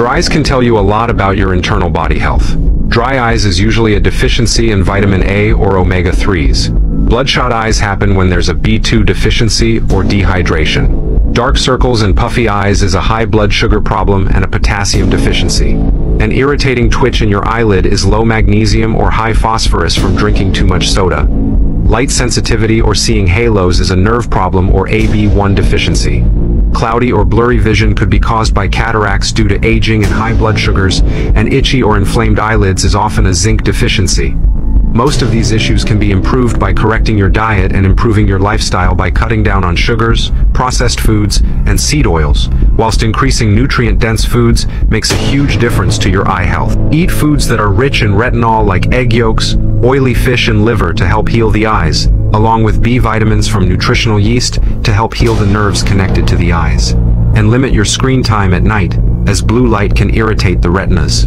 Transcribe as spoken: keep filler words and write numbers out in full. Your eyes can tell you a lot about your internal body health. Dry eyes is usually a deficiency in vitamin A or omega threes. Bloodshot eyes happen when there's a B two deficiency or dehydration. Dark circles and puffy eyes is a high blood sugar problem and a potassium deficiency. An irritating twitch in your eyelid is low magnesium or high phosphorus from drinking too much soda. Light sensitivity or seeing halos is a nerve problem or A B one deficiency. Cloudy or blurry vision could be caused by cataracts due to aging and high blood sugars, and itchy or inflamed eyelids is often a zinc deficiency. Most of these issues can be improved by correcting your diet and improving your lifestyle by cutting down on sugars, processed foods, and seed oils, whilst increasing nutrient-dense foods makes a huge difference to your eye health. Eat foods that are rich in retinol like egg yolks, oily fish and liver to help heal the eyes, along with B vitamins from nutritional yeast to help heal the nerves connected to the eyes. And limit your screen time at night, as blue light can irritate the retinas.